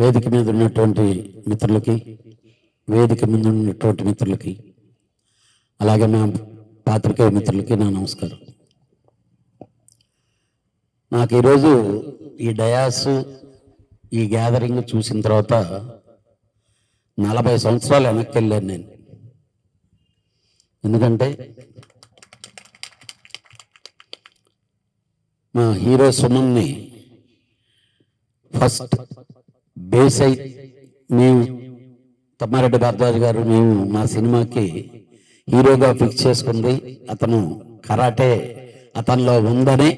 వేదిక మీద ఉన్నటువంటి మిత్రులకి అలాగే నా పాత్రికేయ మిత్రులకి నా నమస్కారం. నాకు ఈరోజు ఈ డయాస్ ఈ గ్యాదరింగ్ చూసిన తర్వాత 40 సంవత్సరాలు వెనక్కి వెళ్ళాను నేను. ఎందుకంటే మా హీరో సుమన్ని ఫస్ట్ బేస్ అయి మేము తమ్మారెడ్డి భరద్వాజ్ గారు మేము మా సినిమాకి హీరోగా ఫిక్స్ చేసుకుంది అతను. కరాటే అతనిలో ఉందని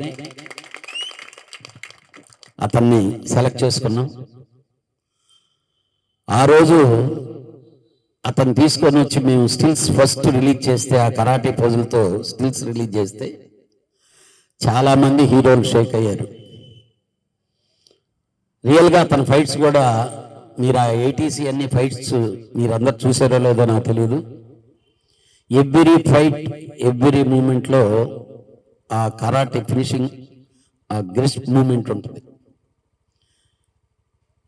అతన్ని సెలెక్ట్ చేసుకున్నాం. ఆ రోజు అతను తీసుకొని వచ్చి మేము స్టిల్స్ ఫస్ట్ రిలీజ్ చేస్తే ఆ కరాటే పోజులతో స్టిల్స్ రిలీజ్ చేస్తే చాలామంది హీరోలు షేక్ అయ్యారు. రియల్గా తన ఫైట్స్ కూడా మీరు ఆ 80s అన్ని ఫైట్స్ మీరందరూ చూసారో లేదో నాకు తెలియదు. ఎవ్రీ ఫైట్ ఎవ్రీ మూమెంట్లో ఆ కరాటే ఫినిషింగ్ ఆ గ్రిస్ప్ మూమెంట్ ఉంటుంది.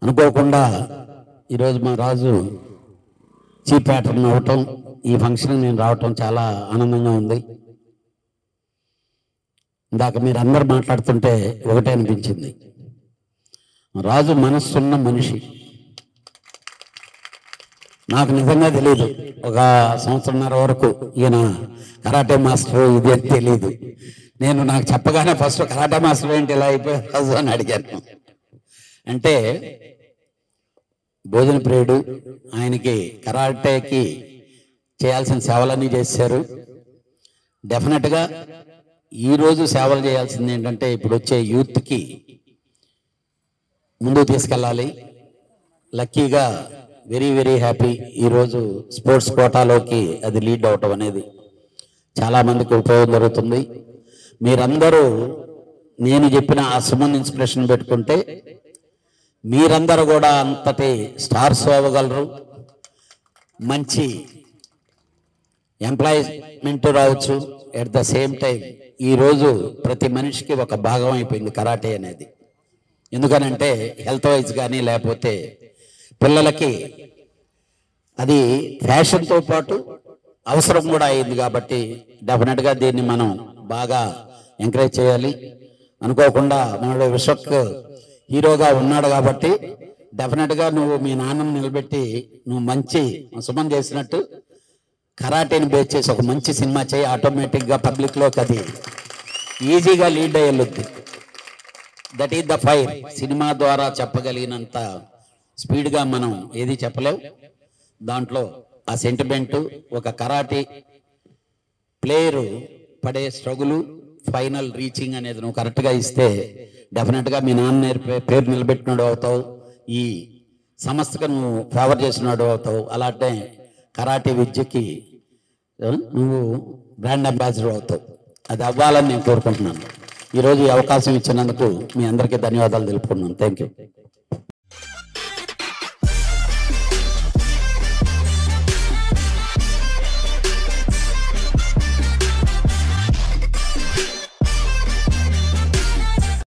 అనుకోకుండా ఈరోజు మా రాజు చీఫ్ ప్యాటర్న్ అవ్వటం, ఈ ఫంక్షన్ నేను రావటం చాలా ఆనందంగా ఉంది. ఇందాక మీరు అందరు మాట్లాడుతుంటే ఒకటే అనిపించింది, రాజు మనస్సున్న మనిషి. నాకు నిజంగా తెలియదు, 1.5 సంవత్సరం వరకు ఈయన కరాటే మాస్టర్ ఇది అని తెలియదు. నేను నాకు చెప్పగానే ఫస్ట్ కరాటే మాస్టర్ ఏంటి ఇలా అయిపోయి రాజు అని అడిగాను. అంటే భోజన ప్రియుడు, ఆయనకి కరాటేకి చేయాల్సిన సేవలన్నీ చేశారు. డెఫినెట్గా ఈరోజు సేవలు చేయాల్సింది ఏంటంటే ఇప్పుడు వచ్చే యూత్కి ముందు తీసుకెళ్ళాలి. లక్కీగా వెరీ హ్యాపీ ఈరోజు స్పోర్ట్స్ కోటాలోకి అది లీడ్ అవటం అనేది చాలామందికి ఉపయోగం జరుగుతుంది. మీరందరూ నేను చెప్పిన ఆ సుమన్ ఇన్స్పిరేషన్ పెట్టుకుంటే మీరందరూ కూడా అంతటి స్టార్స్ అవ్వగలరు, మంచి ఎంప్లాయ్మెంట్ రావచ్చు. ఎట్ ద సేమ్ టైం ఈరోజు ప్రతి మనిషికి ఒక భాగం అయిపోయింది కరాటే అనేది. ఎందుకనంటే హెల్త్ వైజ్ కానీ లేకపోతే పిల్లలకి అది ఫ్యాషన్తో పాటు అవసరం కూడా అయింది. కాబట్టి డెఫినెట్గా దీన్ని మనం బాగా ఎంకరేజ్ చేయాలి. అనుకోకుండా మనోడు విశ్వక్ హీరోగా ఉన్నాడు కాబట్టి డెఫినెట్గా నువ్వు మీ నాన్నని నిలబెట్టి నువ్వు మంచి సుమన్ చేసినట్టు కరాటేని బేస్ చేసి ఒక మంచి సినిమా చేయి. ఆటోమేటిక్గా పబ్లిక్లోకి అది ఈజీగా లీడ్ అయ్యేది. That is the fire. Cinema ద్వారా చెప్పగలిగినంత స్పీడ్గా మనం ఏది చెప్పలేవు. దాంట్లో ఆ సెంటిమెంటు ఒక కరాటే ప్లేయరు పడే స్ట్రగులు ఫైనల్ రీచింగ్ అనేది నువ్వు కరెక్ట్గా ఇస్తే డెఫినెట్గా మీ నాన్న పేరు నిలబెట్టినాడు అవుతావు, ఈ సంస్థకు నువ్వు ఫేవర్ చేసినాడు అవుతావు. అలాగే కరాటే విద్యకి నువ్వు బ్రాండ్ అంబాసిడర్ అవుతావు. అది అవ్వాలని నేను కోరుకుంటున్నాను. ఈరోజు ఈ అవకాశం ఇచ్చినందుకు మీ అందరికీ ధన్యవాదాలు తెలుపుకున్నాను. Thank you.